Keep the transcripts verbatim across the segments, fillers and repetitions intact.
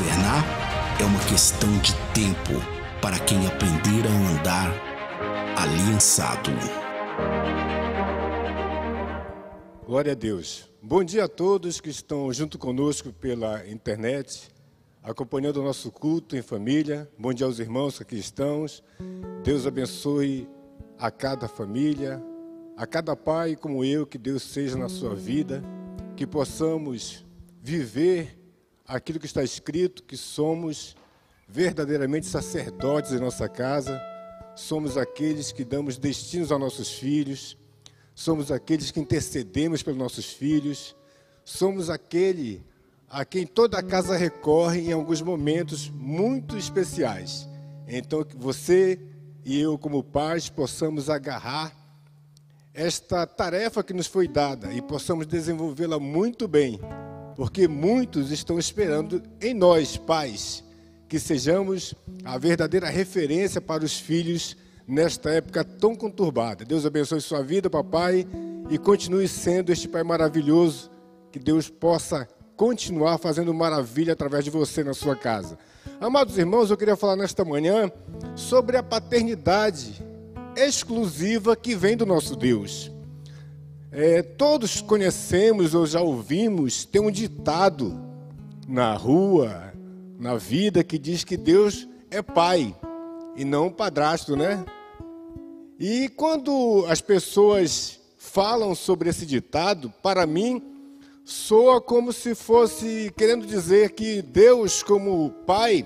governar é uma questão de tempo para quem aprender a andar aliançado. Glória a Deus. Bom dia a todos que estão junto conosco pela internet, acompanhando o nosso culto em família. Bom dia aos irmãos que aqui estão. Deus abençoe a cada família, a cada pai como eu, que Deus seja na sua vida, que possamos viver aquilo que está escrito, que somos verdadeiramente sacerdotes em nossa casa, somos aqueles que damos destinos aos nossos filhos, somos aqueles que intercedemos pelos nossos filhos, somos aquele a quem toda a casa recorre em alguns momentos muito especiais. Então, que você e eu, como pais, possamos agarrar esta tarefa que nos foi dada e possamos desenvolvê-la muito bem, porque muitos estão esperando em nós, pais, que sejamos a verdadeira referência para os filhos nesta época tão conturbada. Deus abençoe sua vida, papai, e continue sendo este pai maravilhoso, que Deus possa continuar fazendo maravilha através de você na sua casa. Amados irmãos, eu queria falar nesta manhã sobre a paternidade exclusiva que vem do nosso Deus. É, todos conhecemos ou já ouvimos, tem um ditado na rua, na vida, que diz que Deus é pai e não padrasto, né? E quando as pessoas falam sobre esse ditado, para mim, soa como se fosse querendo dizer que Deus, como pai,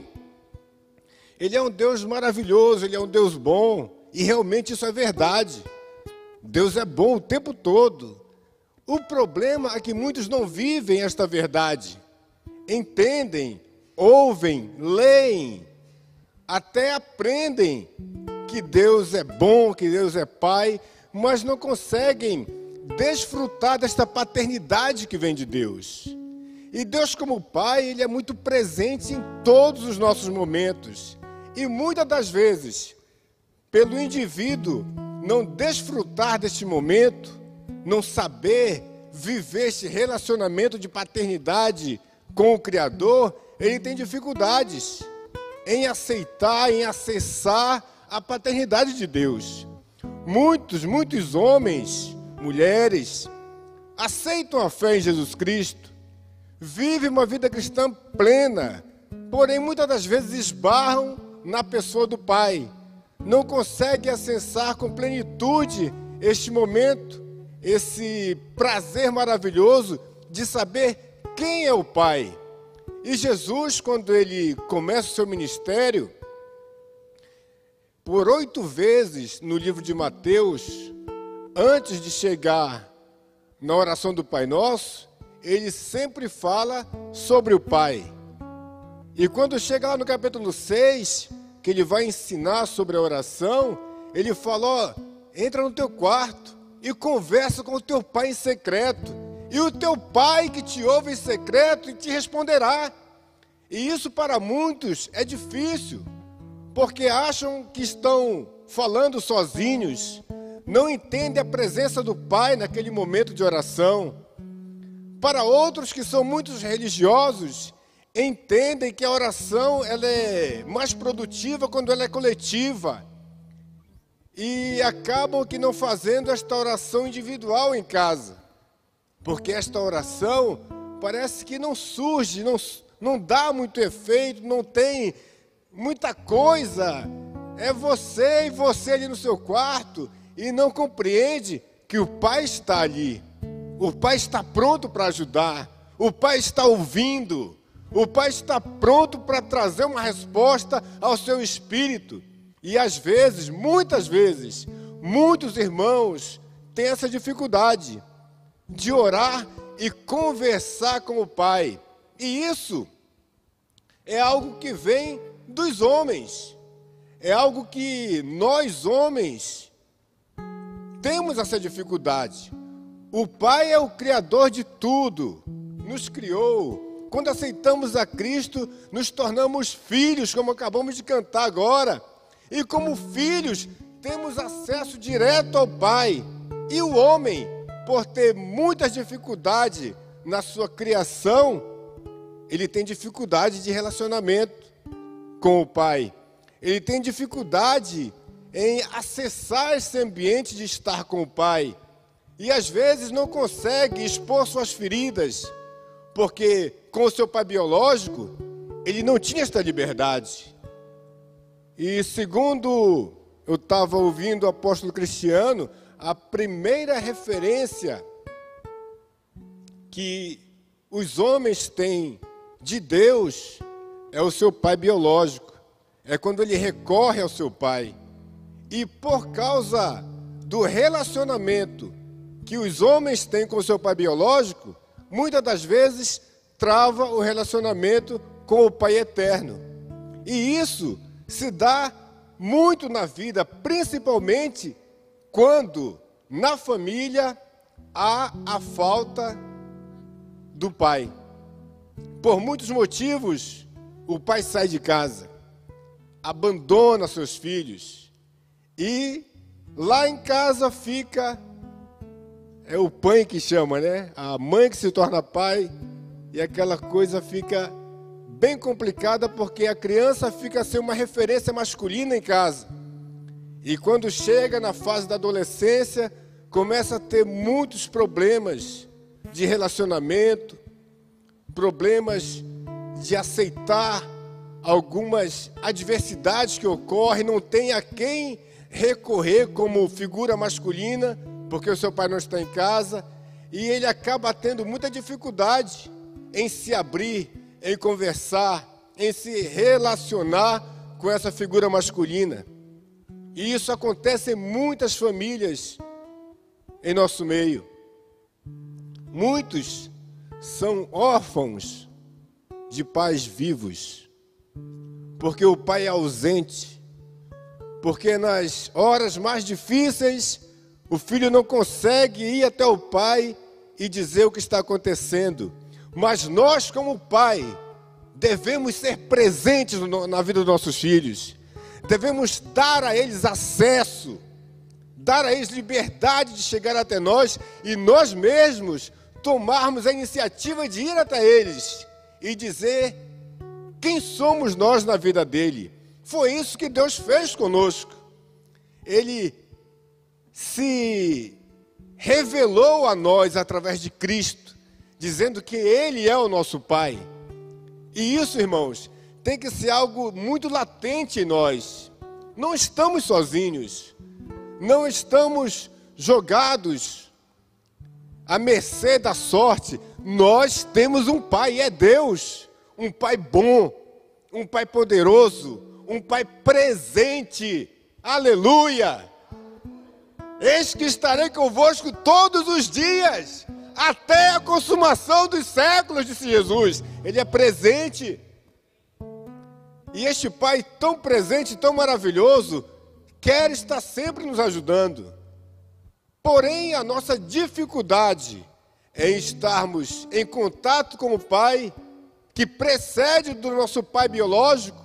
ele é um Deus maravilhoso, ele é um Deus bom, e realmente isso é verdade. Deus é bom o tempo todo. O problema é que muitos não vivem esta verdade. Entendem, ouvem, leem, até aprendem que Deus é bom, que Deus é pai, mas não conseguem desfrutar desta paternidade que vem de Deus. E Deus, como pai, ele é muito presente em todos os nossos momentos. E muitas das vezes, pelo indivíduo não desfrutar deste momento, não saber viver este relacionamento de paternidade com o Criador, ele tem dificuldades em aceitar, em acessar a paternidade de Deus. Muitos, muitos homens, mulheres, aceitam a fé em Jesus Cristo, vivem uma vida cristã plena, porém muitas das vezes esbarram na pessoa do Pai. Não consegue acessar com plenitude este momento, esse prazer maravilhoso de saber quem é o Pai. E Jesus, quando ele começa o seu ministério, por oito vezes no livro de Mateus, antes de chegar na oração do Pai Nosso, ele sempre fala sobre o Pai. E quando chega lá no capítulo seis, que ele vai ensinar sobre a oração, ele falou: entra no teu quarto e conversa com o teu pai em secreto, e o teu pai que te ouve em secreto te responderá. E isso para muitos é difícil, porque acham que estão falando sozinhos, não entendem a presença do Pai naquele momento de oração. Para outros que são muitos religiosos, entendem que a oração ela é mais produtiva quando ela é coletiva e acabam que não fazendo esta oração individual em casa, porque esta oração parece que não surge, não, não dá muito efeito, não tem muita coisa. É você e você ali no seu quarto e não compreende que o Pai está ali, o Pai está pronto para ajudar, o Pai está ouvindo. O Pai está pronto para trazer uma resposta ao seu espírito. E às vezes, muitas vezes, muitos irmãos têm essa dificuldade de orar e conversar com o Pai. E isso é algo que vem dos homens. É algo que nós, homens, temos essa dificuldade. O Pai é o Criador de tudo, nos criou. Quando aceitamos a Cristo, nos tornamos filhos, como acabamos de cantar agora. E como filhos, temos acesso direto ao Pai. E o homem, por ter muitas dificuldades na sua criação, ele tem dificuldade de relacionamento com o pai. Ele tem dificuldade em acessar esse ambiente de estar com o pai. E às vezes não consegue expor suas feridas, porque com o seu pai biológico, ele não tinha esta liberdade. E segundo eu estava ouvindo o apóstolo Cristiano, a primeira referência que os homens têm de Deus é o seu pai biológico. É quando ele recorre ao seu pai. E por causa do relacionamento que os homens têm com o seu pai biológico, muitas das vezes trava o relacionamento com o Pai Eterno. E isso se dá muito na vida, principalmente quando na família há a falta do pai. Por muitos motivos, o pai sai de casa, abandona seus filhos e lá em casa fica... É o pai que chama, né? A mãe que se torna pai, e aquela coisa fica bem complicada porque a criança fica sem uma referência masculina em casa. E quando chega na fase da adolescência, começa a ter muitos problemas de relacionamento, problemas de aceitar algumas adversidades que ocorrem, não tem a quem recorrer como figura masculina, porque o seu pai não está em casa, e ele acaba tendo muita dificuldade em se abrir, em conversar, em se relacionar com essa figura masculina. E isso acontece em muitas famílias em nosso meio. Muitos são órfãos de pais vivos, porque o pai é ausente, porque nas horas mais difíceis... O filho não consegue ir até o pai e dizer o que está acontecendo. Mas nós, como pai, devemos ser presentes no, na vida dos nossos filhos. Devemos dar a eles acesso, dar a eles liberdade de chegar até nós e nós mesmos tomarmos a iniciativa de ir até eles e dizer quem somos nós na vida dele. Foi isso que Deus fez conosco. Ele se revelou a nós através de Cristo, dizendo que Ele é o nosso Pai. E isso, irmãos, tem que ser algo muito latente em nós. Não estamos sozinhos, não estamos jogados à mercê da sorte. Nós temos um Pai, é Deus, um Pai bom, um Pai poderoso, um Pai presente. Aleluia! Eis que estarei convosco todos os dias, até a consumação dos séculos, disse Jesus. Ele é presente. E este Pai tão presente, tão maravilhoso, quer estar sempre nos ajudando. Porém, a nossa dificuldade é estarmos em contato com o Pai, que precede do nosso Pai biológico,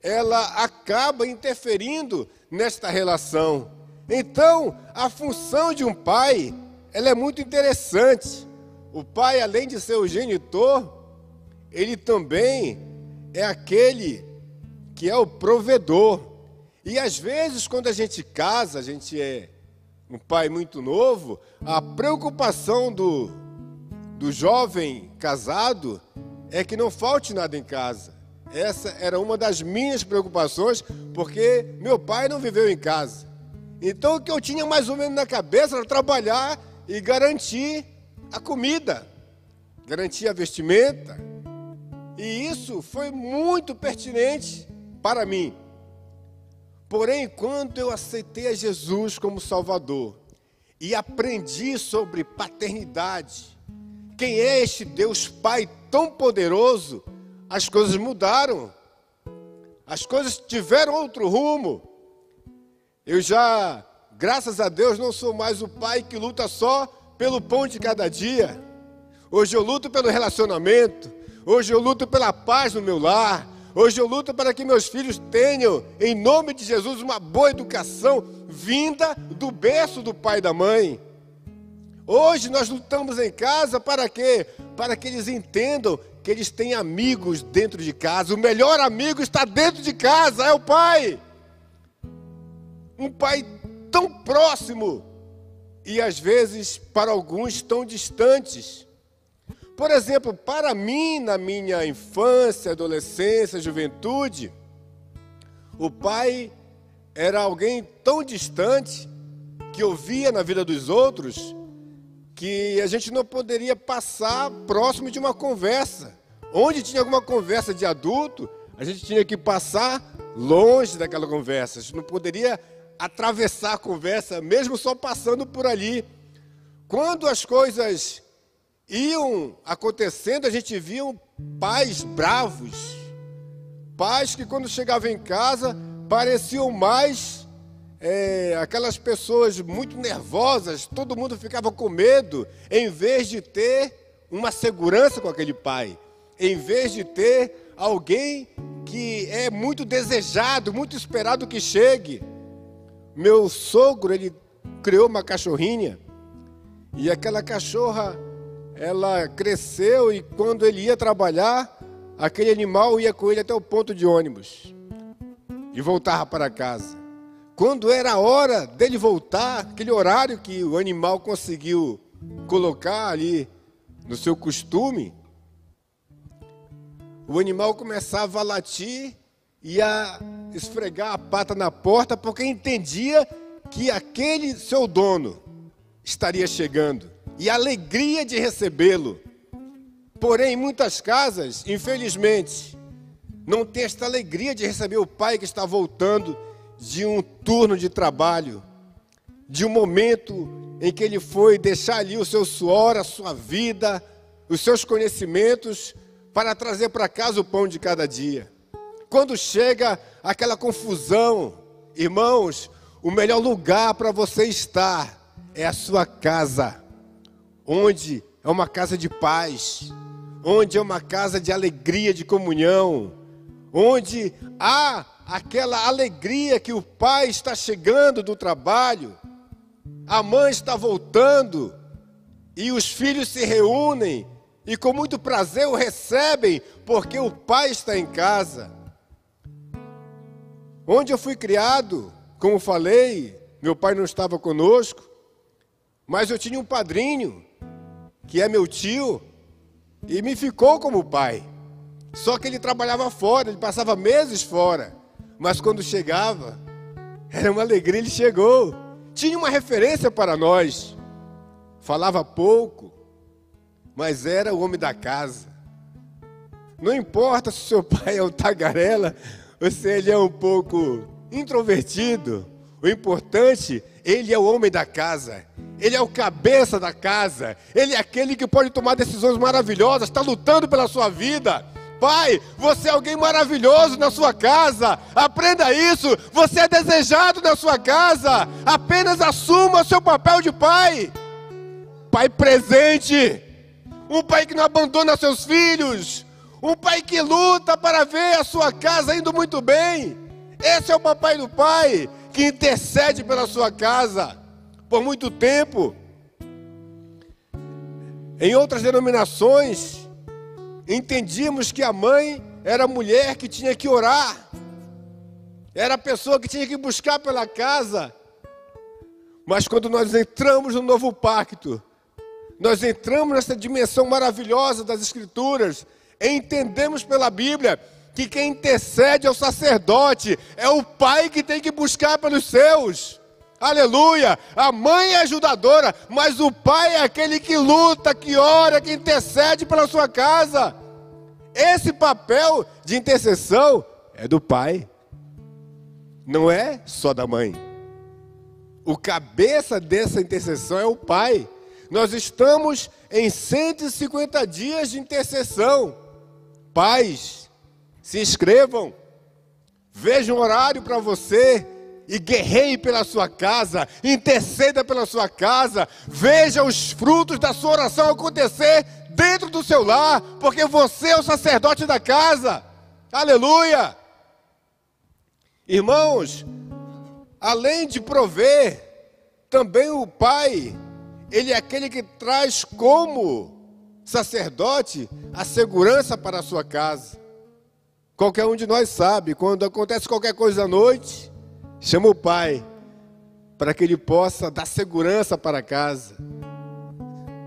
ela acaba interferindo nesta relação. Então, a função de um pai, ela é muito interessante. O pai, além de ser o genitor, ele também é aquele que é o provedor. E às vezes, quando a gente casa, a gente é um pai muito novo, a preocupação do, do jovem casado é que não falte nada em casa. Essa era uma das minhas preocupações, porque meu pai não viveu em casa. Então, o que eu tinha mais ou menos na cabeça era trabalhar e garantir a comida, garantir a vestimenta. E isso foi muito pertinente para mim. Porém, quando eu aceitei a Jesus como Salvador e aprendi sobre paternidade, quem é este Deus Pai tão poderoso, as coisas mudaram. As coisas tiveram outro rumo. Eu já, graças a Deus, não sou mais o pai que luta só pelo pão de cada dia. Hoje eu luto pelo relacionamento, hoje eu luto pela paz no meu lar, hoje eu luto para que meus filhos tenham, em nome de Jesus, uma boa educação vinda do berço do pai e da mãe. Hoje nós lutamos em casa para quê? Para que eles entendam que eles têm amigos dentro de casa. O melhor amigo está dentro de casa, é o pai. Um pai tão próximo e às vezes para alguns tão distantes. Por exemplo, para mim, na minha infância, adolescência, juventude, o pai era alguém tão distante que eu via na vida dos outros que a gente não poderia passar próximo de uma conversa. Onde tinha alguma conversa de adulto, a gente tinha que passar longe daquela conversa. A gente não poderia atravessar a conversa, mesmo só passando por ali. Quando as coisas iam acontecendo, a gente via pais bravos, pais que quando chegavam em casa pareciam mais é, aquelas pessoas muito nervosas, todo mundo ficava com medo, em vez de ter uma segurança com aquele pai, em vez de ter alguém que é muito desejado, muito esperado que chegue. Meu sogro, ele criou uma cachorrinha, e aquela cachorra, ela cresceu, e quando ele ia trabalhar, aquele animal ia com ele até o ponto de ônibus e voltava para casa. Quando era a hora dele voltar, aquele horário que o animal conseguiu colocar ali no seu costume, o animal começava a latir, ia esfregar a pata na porta, porque entendia que aquele seu dono estaria chegando, e a alegria de recebê-lo. Porém, em muitas casas, infelizmente, não tem esta alegria de receber o pai que está voltando de um turno de trabalho, de um momento em que ele foi deixar ali o seu suor, a sua vida, os seus conhecimentos, para trazer para casa o pão de cada dia. Quando chega aquela confusão, irmãos, o melhor lugar para você estar é a sua casa, onde é uma casa de paz, onde é uma casa de alegria, de comunhão, onde há aquela alegria que o pai está chegando do trabalho, a mãe está voltando e os filhos se reúnem e com muito prazer o recebem, porque o pai está em casa. Onde eu fui criado, como falei, meu pai não estava conosco, mas eu tinha um padrinho, que é meu tio, e me ficou como pai. Só que ele trabalhava fora, ele passava meses fora, mas quando chegava, era uma alegria, ele chegou. Tinha uma referência para nós, falava pouco, mas era o homem da casa. Não importa se o seu pai é um tagarela, ou se ele é um pouco introvertido, o importante, ele é o homem da casa, ele é o cabeça da casa, ele é aquele que pode tomar decisões maravilhosas, está lutando pela sua vida. Pai, você é alguém maravilhoso na sua casa, aprenda isso, você é desejado na sua casa, apenas assuma seu papel de pai. Pai presente, um pai que não abandona seus filhos, um pai que luta para ver a sua casa indo muito bem. Esse é o papai do pai, que intercede pela sua casa. Por muito tempo, em outras denominações, entendíamos que a mãe era a mulher que tinha que orar, era a pessoa que tinha que buscar pela casa. Mas quando nós entramos no novo pacto, nós entramos nessa dimensão maravilhosa das Escrituras, entendemos pela Bíblia que quem intercede é o sacerdote, é o pai que tem que buscar pelos seus. Aleluia! A mãe é ajudadora, mas o pai é aquele que luta, que ora, que intercede pela sua casa. Esse papel de intercessão é do pai, não é só da mãe. O cabeça dessa intercessão é o pai. Nós estamos em cento e cinquenta dias de intercessão. Pais, se inscrevam, vejam um horário para você e guerreie pela sua casa, interceda pela sua casa, veja os frutos da sua oração acontecer dentro do seu lar, porque você é o sacerdote da casa. Aleluia! Irmãos, além de prover, também o pai, ele é aquele que traz como sacerdote a segurança para a sua casa. Qualquer um de nós sabe, quando acontece qualquer coisa à noite, chama o pai, para que ele possa dar segurança para casa.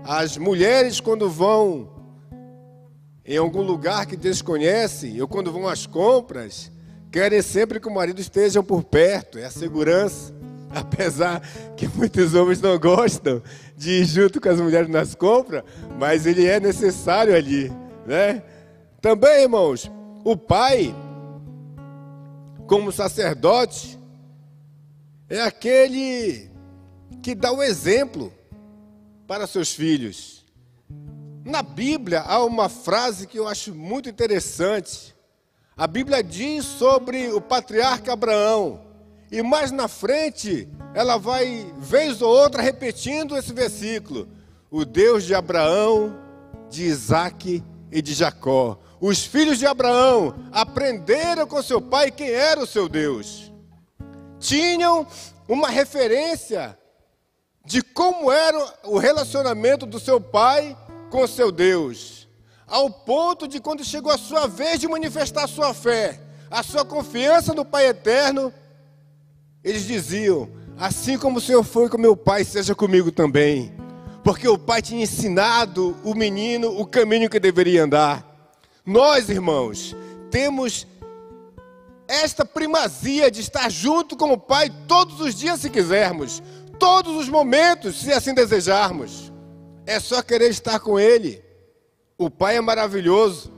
As mulheres, quando vão em algum lugar que desconhecem, ou quando vão às compras, querem sempre que o marido esteja por perto, é a segurança. Apesar que muitos homens não gostam de ir junto com as mulheres nas compras, mas ele é necessário ali, né? Também, irmãos, o pai, como sacerdote, é aquele que dá o exemplo para seus filhos. Na Bíblia há uma frase que eu acho muito interessante. A Bíblia diz sobre o patriarca Abraão, e mais na frente ela vai, vez ou outra, repetindo esse versículo: o Deus de Abraão, de Isaque e de Jacó. Os filhos de Abraão aprenderam com seu pai quem era o seu Deus. Tinham uma referência de como era o relacionamento do seu pai com seu Deus, ao ponto de, quando chegou a sua vez de manifestar a sua fé, a sua confiança no Pai Eterno, eles diziam: assim como o Senhor foi com meu pai, seja comigo também. Porque o pai tinha ensinado o menino o caminho que deveria andar. Nós, irmãos, temos esta primazia de estar junto com o Pai todos os dias, se quisermos, todos os momentos, se assim desejarmos. É só querer estar com Ele. O Pai é maravilhoso,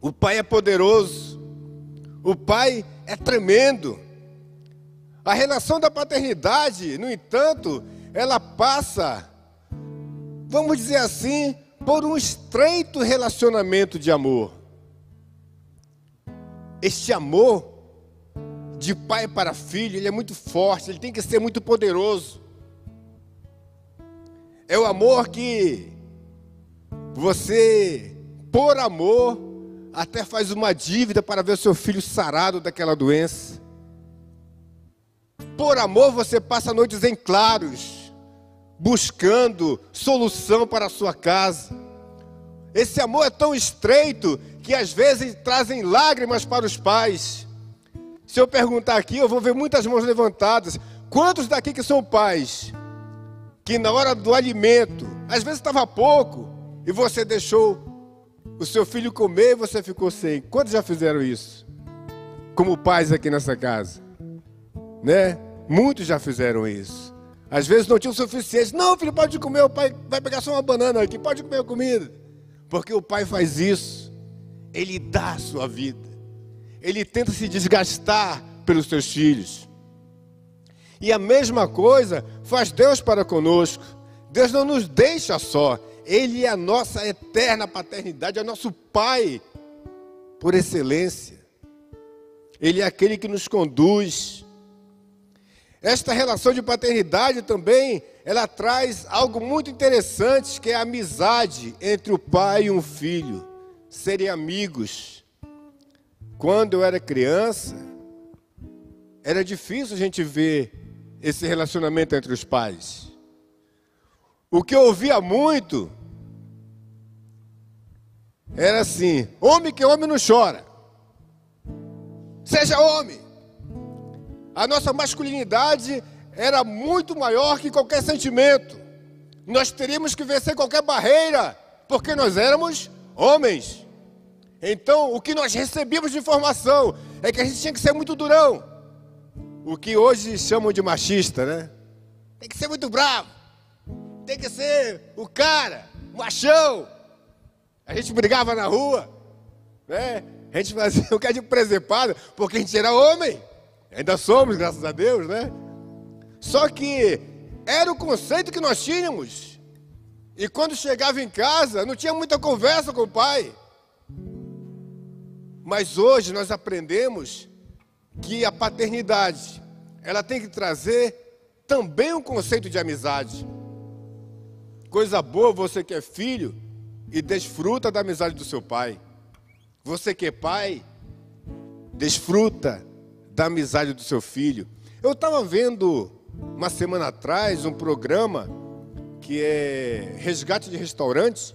o Pai é poderoso, o Pai é tremendo. A relação da paternidade, no entanto, ela passa, vamos dizer assim, por um estreito relacionamento de amor. Este amor de pai para filho, ele é muito forte, ele tem que ser muito poderoso. É o amor que você, por amor, até faz uma dívida para ver o seu filho sarado daquela doença. Por amor você passa noites em claros, buscando solução para a sua casa. Esse amor é tão estreito que às vezes trazem lágrimas para os pais. Se eu perguntar aqui, eu vou ver muitas mãos levantadas. Quantos daqui que são pais, que na hora do alimento, às vezes estava pouco, e você deixou o seu filho comer e você ficou sem? Quantos já fizeram isso? Como pais aqui nessa casa, né? Muitos já fizeram isso. Às vezes não tinha o suficiente. Não, filho, pode comer, o pai vai pegar só uma banana aqui, pode comer a comida. Porque o pai faz isso. Ele dá a sua vida. Ele tenta se desgastar pelos seus filhos. E a mesma coisa faz Deus para conosco. Deus não nos deixa só. Ele é a nossa eterna paternidade, é o nosso Pai por excelência. Ele é aquele que nos conduz. Esta relação de paternidade também, ela traz algo muito interessante, que é a amizade entre o pai e um filho, serem amigos. Quando eu era criança, era difícil a gente ver esse relacionamento entre os pais. O que eu ouvia muito era assim: homem que homem não chora, seja homem. A nossa masculinidade era muito maior que qualquer sentimento. Nós teríamos que vencer qualquer barreira, porque nós éramos homens. Então, o que nós recebíamos de informação é que a gente tinha que ser muito durão. O que hoje chamam de machista, né? Tem que ser muito bravo. Tem que ser o cara, machão. A gente brigava na rua, né? A gente fazia o que é de presepada, porque a gente era homem. Ainda somos, graças a Deus, né? Só que era o conceito que nós tínhamos. E quando chegava em casa, não tinha muita conversa com o pai. Mas hoje nós aprendemos que a paternidade, ela tem que trazer também um conceito de amizade. Coisa boa você que é filho e desfruta da amizade do seu pai. Você que é pai, desfruta da amizade do seu filho. Eu estava vendo, uma semana atrás, um programa que é Resgate de Restaurantes,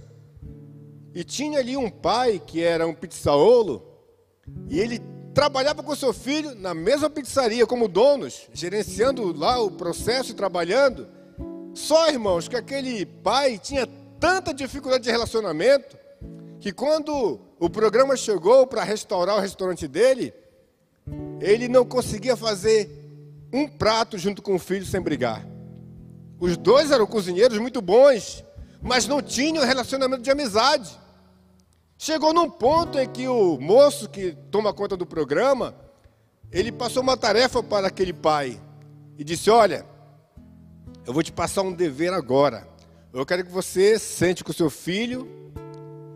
E tinha ali um pai que era um pizzaolo, e ele trabalhava com seu filho na mesma pizzaria, como donos, gerenciando lá o processo e trabalhando. Só, irmãos, que aquele pai tinha tanta dificuldade de relacionamento, que quando o programa chegou para restaurar o restaurante dele, ele não conseguia fazer um prato junto com o filho sem brigar. Os dois eram cozinheiros muito bons, mas não tinham relacionamento de amizade. Chegou num ponto em que o moço que toma conta do programa, ele passou uma tarefa para aquele pai e disse: olha, eu vou te passar um dever agora. Eu quero que você sente com o seu filho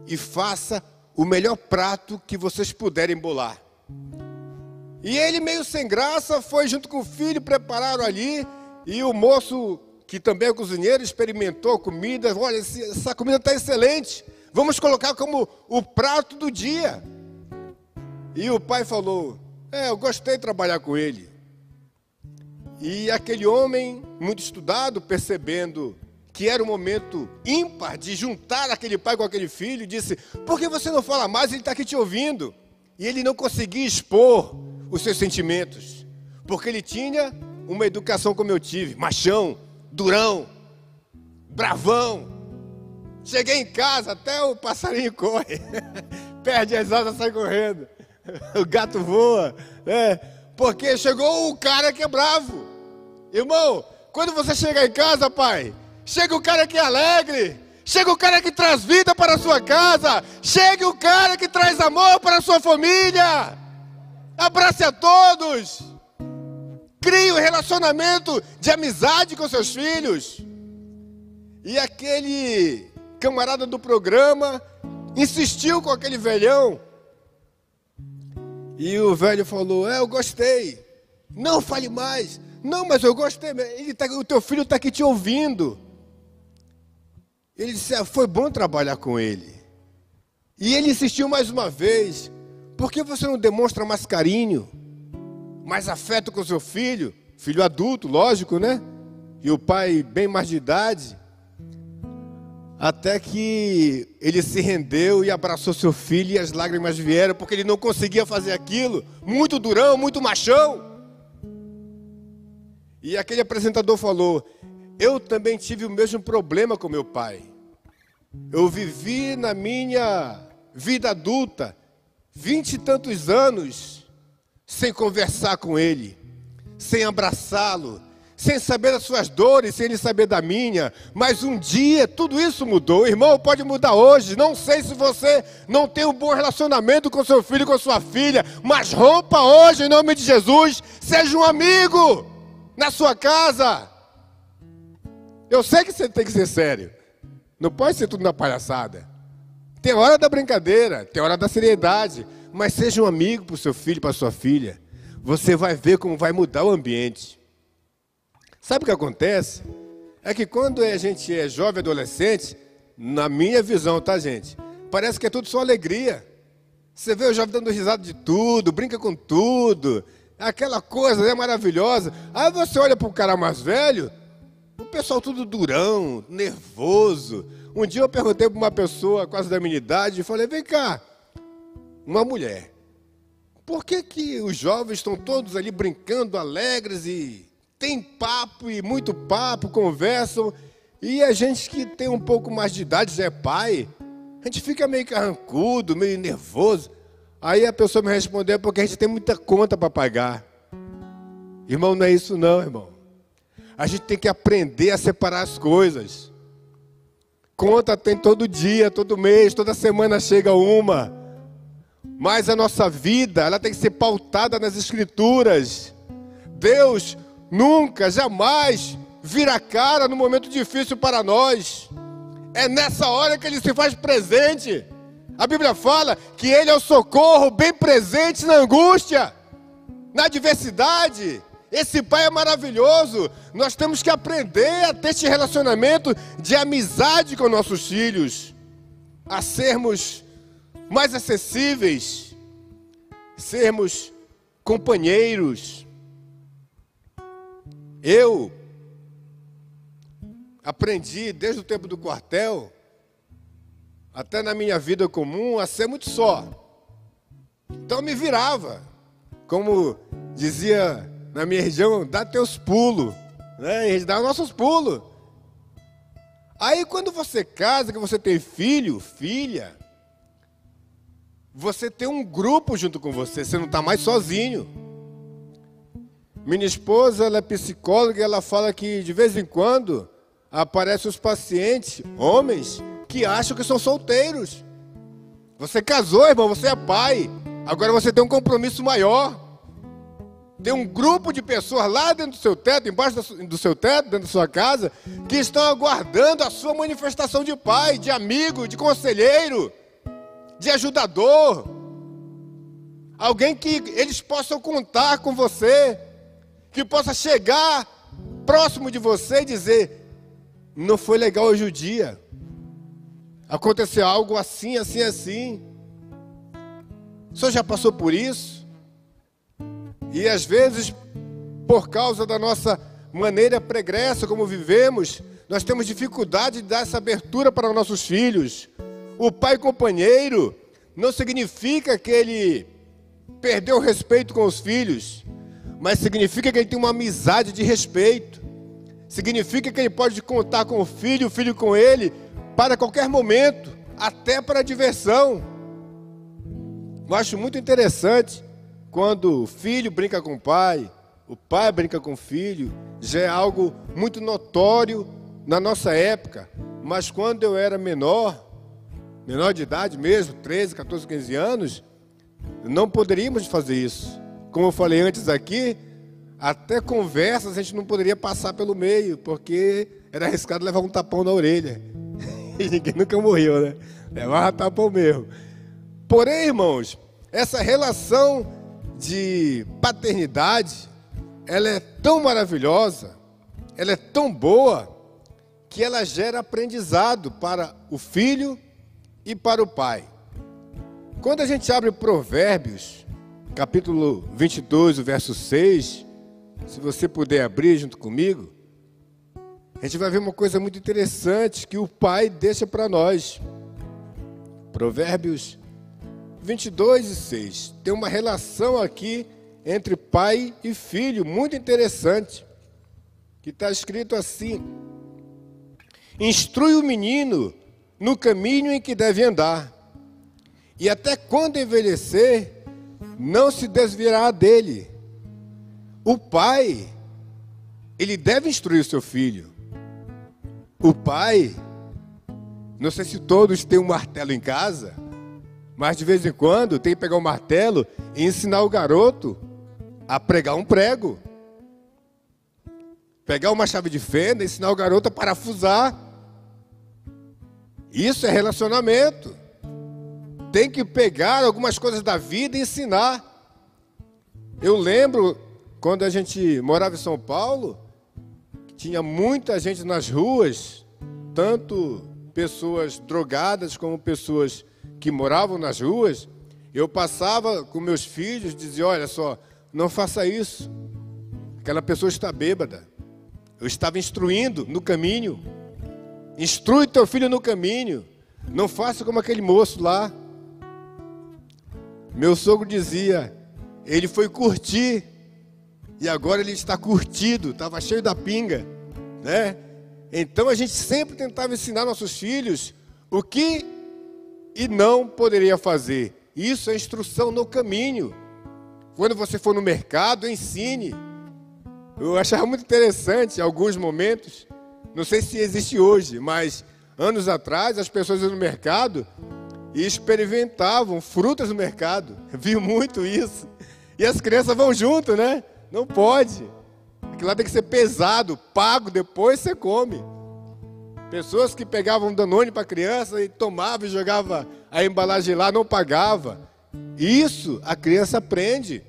e faça o melhor prato que vocês puderem bolar. E ele, meio sem graça, foi junto com o filho, prepararam ali, e o moço, que também é cozinheiro, experimentou a comida. Olha, essa comida está excelente, vamos colocar como o prato do dia. E o pai falou: é, eu gostei de trabalhar com ele. E aquele homem, muito estudado, percebendo que era um momento ímpar de juntar aquele pai com aquele filho, disse: por que você não fala mais? Ele está aqui te ouvindo. E ele não conseguia expor os seus sentimentos, porque ele tinha uma educação como eu tive, machão, durão, bravão. Cheguei em casa, até o passarinho corre, perde as asas, sai correndo, o gato voa, né? Porque chegou o cara que é bravo. Irmão, quando você chegar em casa, pai, chega o cara que é alegre, chega o cara que traz vida para a sua casa, chega o cara que traz amor para a sua família. Abrace a todos, crie um relacionamento de amizade com seus filhos. E aquele camarada do programa insistiu com aquele velhão. E o velho falou: é, eu gostei. Não fale mais. Não, mas eu gostei. Ele tá, o teu filho está aqui te ouvindo. Ele disse: ah, foi bom trabalhar com ele. E ele insistiu mais uma vez: por que você não demonstra mais carinho, mais afeto com seu filho? Filho adulto, lógico, né? E o pai bem mais de idade. Até que ele se rendeu e abraçou seu filho, e as lágrimas vieram, porque ele não conseguia fazer aquilo. Muito durão, muito machão. E aquele apresentador falou: eu também tive o mesmo problema com meu pai. Eu vivi na minha vida adulta vinte e tantos anos sem conversar com ele, sem abraçá-lo, sem saber das suas dores, sem ele saber da minha. Mas um dia tudo isso mudou. Irmão, pode mudar hoje. Não sei se você não tem um bom relacionamento com seu filho, com sua filha, mas rompa hoje em nome de Jesus. Seja um amigo na sua casa. Eu sei que você tem que ser sério, não pode ser tudo na palhaçada. Tem hora da brincadeira, tem hora da seriedade, mas seja um amigo para o seu filho, para a sua filha. Você vai ver como vai mudar o ambiente. Sabe o que acontece? É que quando a gente é jovem, adolescente, na minha visão, tá, gente? Parece que é tudo só alegria. Você vê o jovem dando risada de tudo, brinca com tudo, aquela coisa, né, maravilhosa. Aí você olha para o cara mais velho, o pessoal tudo durão, nervoso. Um dia eu perguntei para uma pessoa quase da minha idade, e falei: vem cá, uma mulher, por que que os jovens estão todos ali brincando, alegres, e tem papo, e muito papo, conversam, e a gente que tem um pouco mais de idade, já é pai, a gente fica meio carrancudo, meio nervoso? Aí a pessoa me respondeu: porque a gente tem muita conta para pagar. Irmão, não é isso não, irmão. A gente tem que aprender a separar as coisas. Conta tem todo dia, todo mês, toda semana chega uma. Mas a nossa vida, ela tem que ser pautada nas Escrituras. Deus nunca, jamais vira a cara no momento difícil para nós. É nessa hora que Ele se faz presente. A Bíblia fala que Ele é o socorro bem presente na angústia, na adversidade. Esse pai é maravilhoso. Nós temos que aprender a ter este relacionamento de amizade com nossos filhos, a sermos mais acessíveis, sermos companheiros. Eu aprendi desde o tempo do quartel até na minha vida comum, a ser muito só. Então eu me virava, como dizia na minha região, dá teus pulos, né? A gente dá os nossos pulos. Aí quando você casa, que você tem filho, filha, você tem um grupo junto com você, você não está mais sozinho. Minha esposa, ela é psicóloga, e ela fala que de vez em quando aparecem os pacientes, homens, que acham que são solteiros. Você casou, irmão, você é pai, agora você tem um compromisso maior. Tem um grupo de pessoas lá dentro do seu teto, embaixo do seu teto, dentro da sua casa, que estão aguardando a sua manifestação de pai, de amigo, de conselheiro, de ajudador. Alguém que eles possam contar com você, que possa chegar próximo de você e dizer, não foi legal hoje o dia, aconteceu algo assim, assim, assim. O senhor já passou por isso? E às vezes, por causa da nossa maneira pregressa como vivemos, nós temos dificuldade de dar essa abertura para nossos filhos. O pai companheiro não significa que ele perdeu o respeito com os filhos, mas significa que ele tem uma amizade de respeito. Significa que ele pode contar com o filho, o filho com ele, para qualquer momento, até para a diversão. Eu acho muito interessante. Quando o filho brinca com o pai, o pai brinca com o filho, já é algo muito notório na nossa época. Mas quando eu era menor, menor de idade mesmo, treze, quatorze, quinze anos, não poderíamos fazer isso. Como eu falei antes aqui, até conversas a gente não poderia passar pelo meio, porque era arriscado levar um tapão na orelha. E ninguém nunca morreu, né? Levava tapão mesmo. Porém, irmãos, essa relação de paternidade, ela é tão maravilhosa, ela é tão boa, que ela gera aprendizado para o filho e para o pai. Quando a gente abre Provérbios, capítulo vinte e dois, o verso seis, se você puder abrir junto comigo, a gente vai ver uma coisa muito interessante que o pai deixa para nós. Provérbios vinte e dois e seis, tem uma relação aqui entre pai e filho, muito interessante, que está escrito assim, instrui o menino no caminho em que deve andar, e até quando envelhecer, não se desviará dele. O pai, ele deve instruir o seu filho. O pai, não sei se todos têm um martelo em casa, mas de vez em quando tem que pegar um martelo e ensinar o garoto a pregar um prego. Pegar uma chave de fenda e ensinar o garoto a parafusar. Isso é relacionamento. Tem que pegar algumas coisas da vida e ensinar. Eu lembro quando a gente morava em São Paulo, tinha muita gente nas ruas, tanto pessoas drogadas como pessoas que moravam nas ruas. Eu passava com meus filhos, dizia, olha só, não faça isso, aquela pessoa está bêbada. Eu estava instruindo no caminho, instrui teu filho no caminho, não faça como aquele moço lá. Meu sogro dizia, ele foi curtir, e agora ele está curtido, estava cheio da pinga, né? Então a gente sempre tentava ensinar nossos filhos o que e não poderia fazer. Isso é instrução no caminho. Quando você for no mercado, ensine. Eu achava muito interessante alguns momentos, não sei se existe hoje, mas anos atrás as pessoas iam no mercado e experimentavam frutas no mercado. Eu vi muito isso. E as crianças vão junto, né? Não pode. Aquilo lá tem que ser pesado, pago, depois você come. Pessoas que pegavam Danone para criança e tomavam e jogavam a embalagem lá, não pagava. Isso a criança aprende.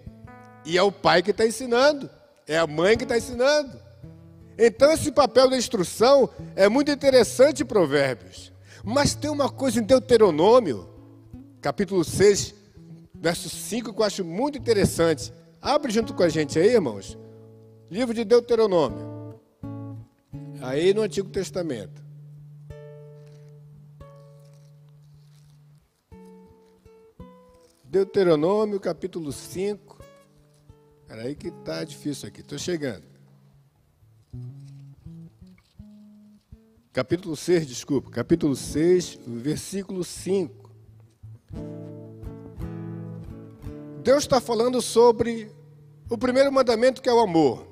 E é o pai que está ensinando. É a mãe que está ensinando. Então esse papel da instrução é muito interessante em Provérbios. Mas tem uma coisa em Deuteronômio, capítulo seis, verso cinco, que eu acho muito interessante. Abre junto com a gente aí, irmãos. Livro de Deuteronômio. Aí no Antigo Testamento. Deuteronômio, capítulo cinco. Peraí que está difícil aqui, estou chegando. Capítulo seis, desculpa, capítulo seis, versículo cinco. Deus está falando sobre o primeiro mandamento, que é o amor.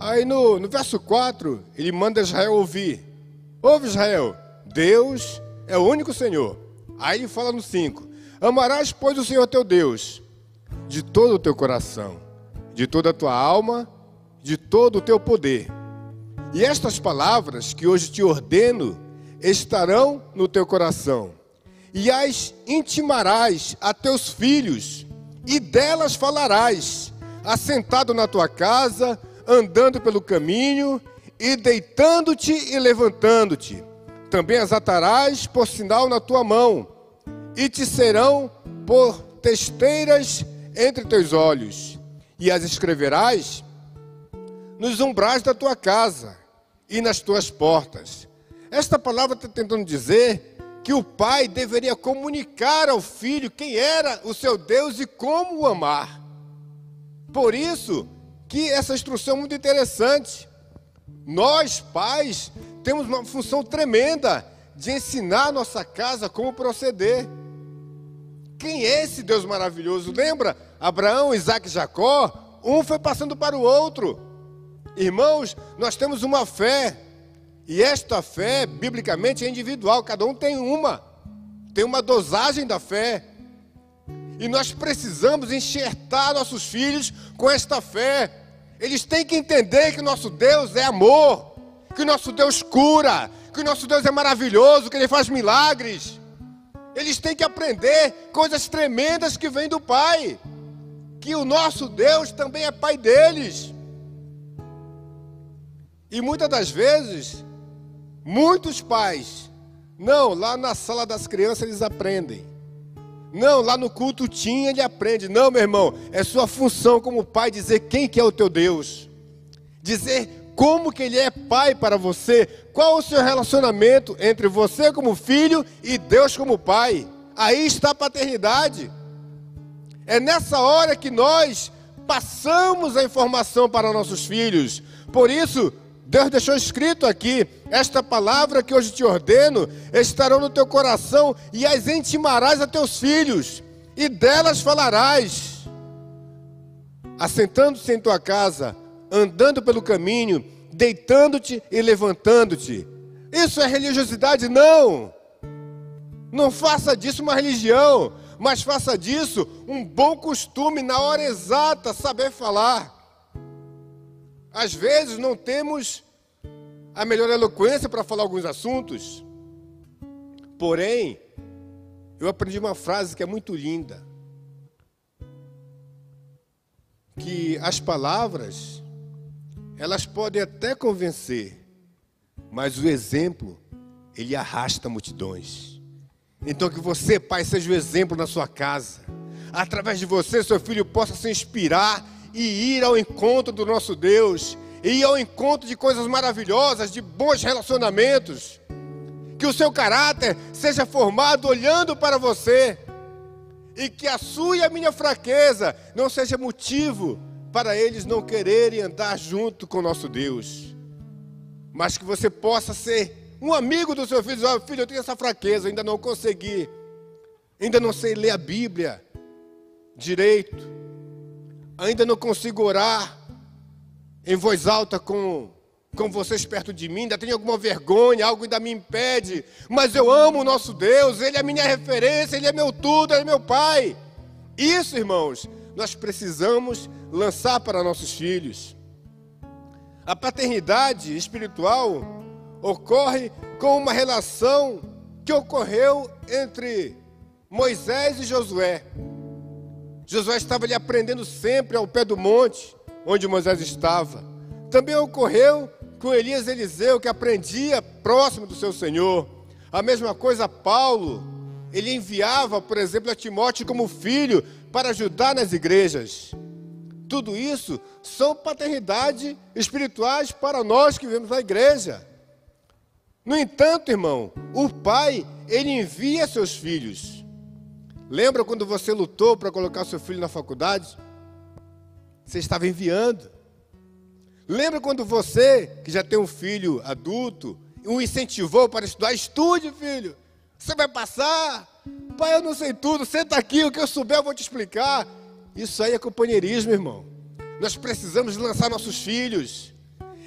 Aí no, no verso quatro, ele manda Israel ouvir. Ouve, Israel, Deus é o único Senhor. Aí ele fala no cinco. Amarás, pois, o Senhor teu Deus, de todo o teu coração, de toda a tua alma, de todo o teu poder. E estas palavras que hoje te ordeno estarão no teu coração, e as intimarás a teus filhos, e delas falarás, assentado na tua casa, andando pelo caminho, e deitando-te e levantando-te. Também as atarás por sinal na tua mão, e te serão por testeiras entre teus olhos, e as escreverás nos umbrais da tua casa e nas tuas portas. Esta palavra está tentando dizer que o pai deveria comunicar ao filho quem era o seu Deus e como o amar. Por isso que essa instrução é muito interessante. Nós, pais, temos uma função tremenda de ensinar a nossa casa como proceder. Quem é esse Deus maravilhoso? Lembra? Abraão, Isaac e Jacó, um foi passando para o outro. Irmãos, nós temos uma fé, e esta fé, biblicamente, é individual. Cada um tem uma, tem uma dosagem da fé. E nós precisamos enxertar nossos filhos com esta fé. Eles têm que entender que o nosso Deus é amor, que o nosso Deus cura, que o nosso Deus é maravilhoso, que Ele faz milagres. Eles têm que aprender coisas tremendas que vêm do Pai, que o nosso Deus também é Pai deles. E muitas das vezes, muitos pais, não, lá na sala das crianças eles aprendem. Não, lá no culto tinha, ele aprende. Não, meu irmão, é sua função como pai dizer quem que é o teu Deus. Dizer como que ele é pai para você. Qual o seu relacionamento entre você como filho e Deus como pai. Aí está a paternidade. É nessa hora que nós passamos a informação para nossos filhos. Por isso, Deus deixou escrito aqui, esta palavra que hoje te ordeno, estarão no teu coração e as intimarás a teus filhos, e delas falarás, assentando-se em tua casa, andando pelo caminho, deitando-te e levantando-te. Isso é religiosidade? Não! Não faça disso uma religião, mas faça disso um bom costume, na hora exata, saber falar. Às vezes não temos a melhor eloquência para falar alguns assuntos. Porém, eu aprendi uma frase que é muito linda. Que as palavras, elas podem até convencer, mas o exemplo, ele arrasta multidões. Então que você, pai, seja o exemplo na sua casa. Através de você, seu filho possa se inspirar e ir ao encontro do nosso Deus, e ir ao encontro de coisas maravilhosas, de bons relacionamentos, que o seu caráter seja formado olhando para você, e que a sua e a minha fraqueza não seja motivo para eles não quererem andar junto com o nosso Deus, mas que você possa ser um amigo do seu filho. Oh, filho, eu tenho essa fraqueza, ainda não consegui, ainda não sei ler a Bíblia direito, ainda não consigo orar em voz alta com, com vocês perto de mim, ainda tenho alguma vergonha, algo ainda me impede, mas eu amo o nosso Deus, Ele é minha referência, Ele é meu tudo, Ele é meu Pai. Isso, irmãos, nós precisamos lançar para nossos filhos. A paternidade espiritual ocorre com uma relação que ocorreu entre Moisés e Josué. Josué estava ali aprendendo sempre ao pé do monte, onde Moisés estava. Também ocorreu com Elias e Eliseu, que aprendia próximo do seu Senhor. A mesma coisa Paulo, ele enviava, por exemplo, a Timóteo como filho para ajudar nas igrejas. Tudo isso são paternidade espirituais para nós que vivemos na igreja. No entanto, irmão, o pai, ele envia seus filhos. Lembra quando você lutou para colocar seu filho na faculdade? Você estava enviando. Lembra quando você, que já tem um filho adulto, o incentivou para estudar? Estude, filho. Você vai passar. Pai, eu não sei tudo. Senta aqui, o que eu souber eu vou te explicar. Isso aí é companheirismo, irmão. Nós precisamos lançar nossos filhos.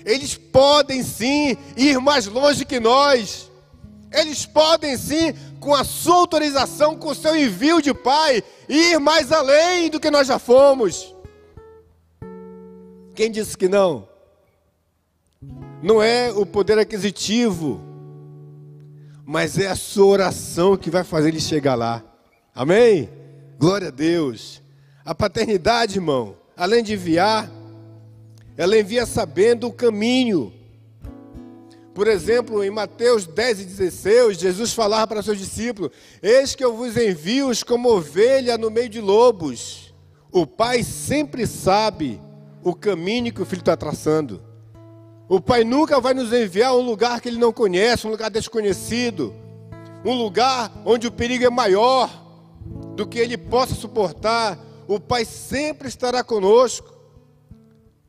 Eles podem sim ir mais longe que nós. Eles podem sim, com a sua autorização, com o seu envio de pai, ir mais além do que nós já fomos. Quem disse que não? Não é o poder aquisitivo, mas é a sua oração que vai fazer ele chegar lá. Amém? Glória a Deus. A paternidade, irmão, além de enviar, ela envia sabendo o caminho. Por exemplo, em Mateus dez e dezesseis, Jesus falava para seus discípulos: eis que eu vos envio como ovelha no meio de lobos. O pai sempre sabe o caminho que o filho está traçando. O pai nunca vai nos enviar a um lugar que ele não conhece, um lugar desconhecido, um lugar onde o perigo é maior do que ele possa suportar. O pai sempre estará conosco.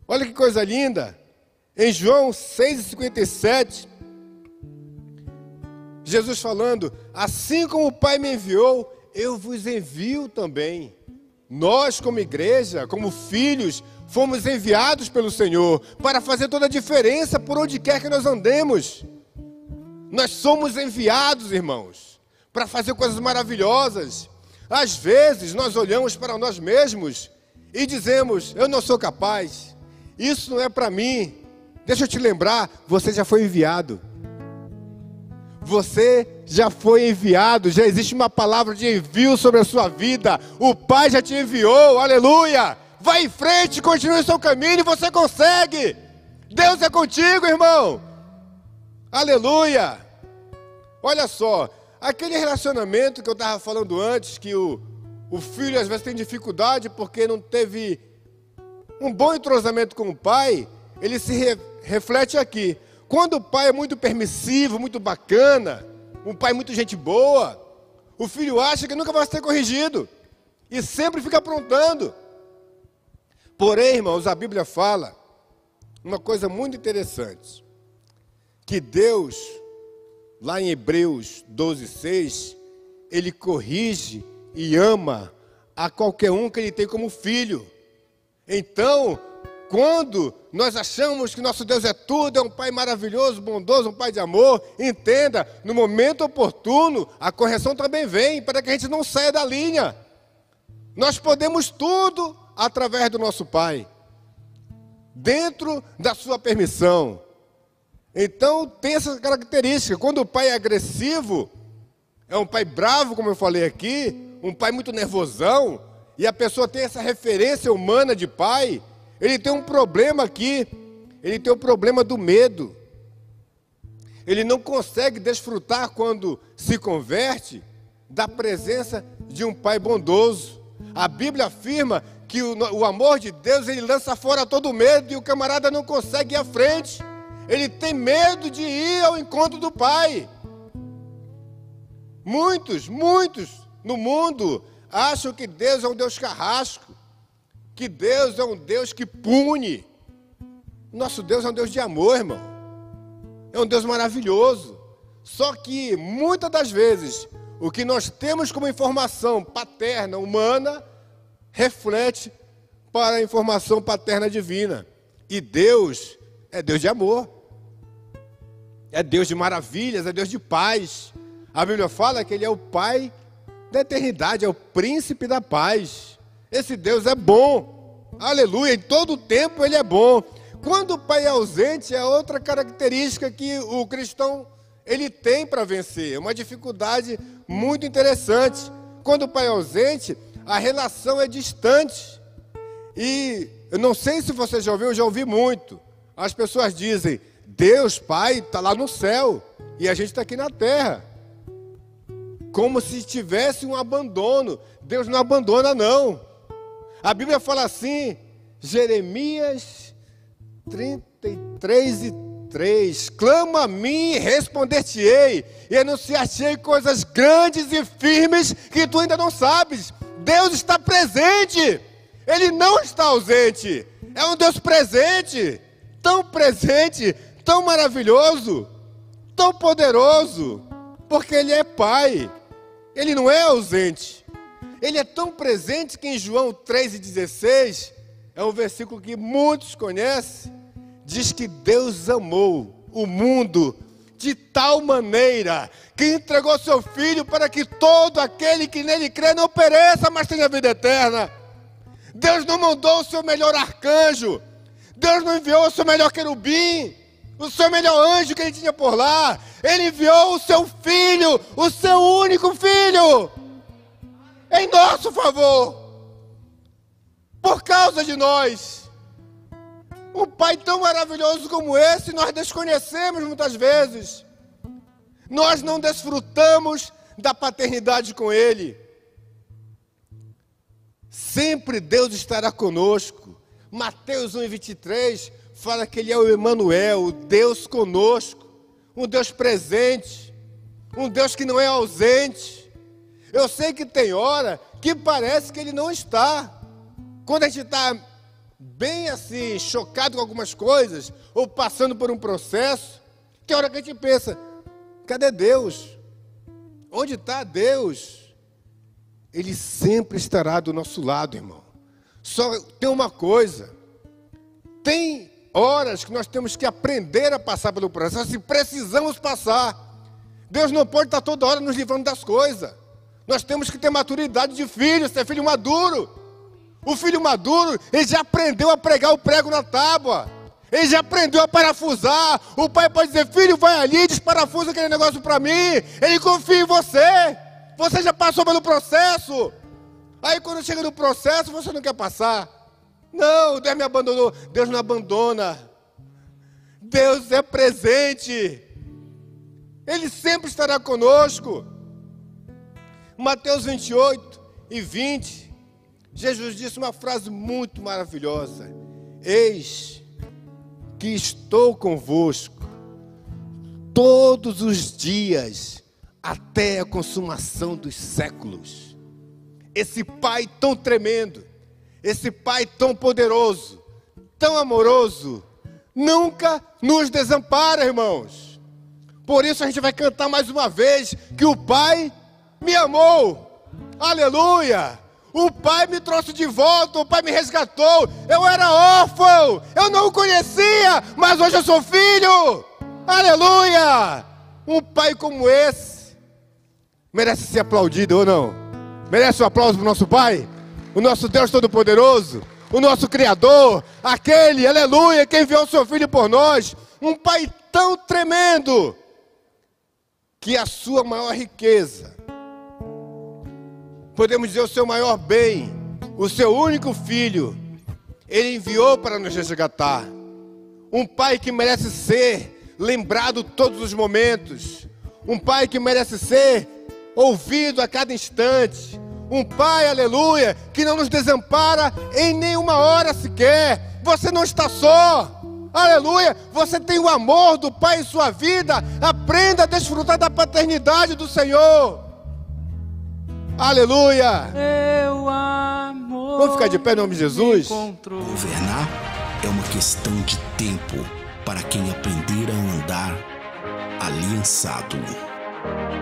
Olha que coisa linda. Em João seis e cinquenta e sete, Jesus falando: assim como o Pai me enviou, eu vos envio também. Nós, como igreja, como filhos, fomos enviados pelo Senhor para fazer toda a diferença por onde quer que nós andemos. Nós somos enviados, irmãos, para fazer coisas maravilhosas. Às vezes nós olhamos para nós mesmos e dizemos: eu não sou capaz, isso não é para mim. Deixa eu te lembrar, você já foi enviado. Você já foi enviado, já existe uma palavra de envio sobre a sua vida. O Pai já te enviou, aleluia! Vai em frente, continue o seu caminho e você consegue. Deus é contigo, irmão. Aleluia. Olha só, aquele relacionamento que eu estava falando antes, que o, o filho às vezes tem dificuldade porque não teve um bom entrosamento com o pai, ele se re, reflete aqui. Quando o pai é muito permissivo, muito bacana, um pai muito gente boa, o filho acha que nunca vai ser corrigido e sempre fica aprontando. Porém, irmãos, a Bíblia fala uma coisa muito interessante, que Deus, lá em Hebreus doze, seis, Ele corrige e ama a qualquer um que Ele tem como filho. Então, quando nós achamos que nosso Deus é tudo, é um Pai maravilhoso, bondoso, um Pai de amor, entenda, no momento oportuno, a correção também vem, para que a gente não saia da linha. Nós podemos tudo através do nosso Pai, dentro da sua permissão. Então tem essa característica. Quando o pai é agressivo, é um pai bravo, como eu falei aqui, um pai muito nervosão, e a pessoa tem essa referência humana de pai, ele tem um problema aqui, ele tem o problema do medo. Ele não consegue desfrutar, quando se converte, da presença de um pai bondoso. A Bíblia afirma que o, o amor de Deus, ele lança fora todo o medo, e o camarada não consegue ir à frente. Ele tem medo de ir ao encontro do Pai. Muitos, muitos no mundo acham que Deus é um Deus carrasco, que Deus é um Deus que pune. Nosso Deus é um Deus de amor, irmão. É um Deus maravilhoso. Só que muitas das vezes o que nós temos como informação paterna, humana, reflete para a informação paterna divina. E Deus é Deus de amor. É Deus de maravilhas, é Deus de paz. A Bíblia fala que Ele é o Pai da eternidade, é o príncipe da paz. Esse Deus é bom. Aleluia, em todo tempo Ele é bom. Quando o Pai é ausente, é outra característica que o cristão ele tem para vencer, é uma dificuldade muito interessante. Quando o pai é ausente, a relação é distante. E eu não sei se você já ouviu, eu já ouvi muito. As pessoas dizem: Deus Pai está lá no céu e a gente está aqui na terra. Como se tivesse um abandono. Deus não abandona, não. A Bíblia fala assim, Jeremias trinta e três e três, clama a mim e responder-te-ei, e anunciar-te-ei coisas grandes e firmes que tu ainda não sabes. Deus está presente, Ele não está ausente, é um Deus presente, tão presente, tão maravilhoso, tão poderoso, porque Ele é Pai, Ele não é ausente, Ele é tão presente que em João três e dezesseis, é um versículo que muitos conhecem, diz que Deus amou o mundo de tal maneira que entregou seu Filho para que todo aquele que nele crê não pereça, mas tenha vida eterna. Deus não mandou o seu melhor arcanjo, Deus não enviou o seu melhor querubim, o seu melhor anjo que ele tinha por lá. Ele enviou o seu Filho, o seu único Filho, em nosso favor, por causa de nós. Um Pai tão maravilhoso como esse, nós desconhecemos muitas vezes. Nós não desfrutamos da paternidade com Ele. Sempre Deus estará conosco. Mateus um e vinte e três fala que Ele é o Emanuel, o Deus conosco. Um Deus presente. Um Deus que não é ausente. Eu sei que tem hora que parece que Ele não está. Quando a gente está bem assim, chocado com algumas coisas, ou passando por um processo, tem hora que a gente pensa, cadê Deus? Onde está Deus? Ele sempre estará do nosso lado, irmão. Só tem uma coisa, tem horas que nós temos que aprender a passar pelo processo, e precisamos passar. Deus não pode estar toda hora nos livrando das coisas. Nós temos que ter maturidade de filho, ser filho maduro. O filho maduro, ele já aprendeu a pregar o prego na tábua. Ele já aprendeu a parafusar. O pai pode dizer, filho, vai ali, desparafusa aquele negócio para mim. Ele confia em você. Você já passou pelo processo. Aí quando chega no processo, você não quer passar. Não, Deus me abandonou. Deus não abandona. Deus é presente. Ele sempre estará conosco. Mateus vinte e oito e vinte. Jesus disse uma frase muito maravilhosa: eis que estou convosco todos os dias até a consumação dos séculos. Esse Pai tão tremendo, esse Pai tão poderoso, tão amoroso, nunca nos desampara, irmãos. Por isso a gente vai cantar mais uma vez que o Pai me amou. Aleluia! O Pai me trouxe de volta, o Pai me resgatou. Eu era órfão, eu não o conhecia, mas hoje eu sou filho. Aleluia! Um Pai como esse merece ser aplaudido ou não? Merece um aplauso para o nosso Pai? O nosso Deus Todo-Poderoso, o nosso Criador, aquele, aleluia, que enviou o seu Filho por nós. Um Pai tão tremendo que a sua maior riqueza, podemos dizer, o seu maior bem, o seu único Filho, Ele enviou para nos resgatar. Um Pai que merece ser lembrado todos os momentos. Um Pai que merece ser ouvido a cada instante. Um Pai, aleluia, que não nos desampara em nenhuma hora sequer. Você não está só. Aleluia, você tem o amor do Pai em sua vida. Aprenda a desfrutar da paternidade do Senhor. Aleluia! Meu amor. Vamos ficar de pé em nome de Jesus? Governar é uma questão de tempo para quem aprender a andar aliançado.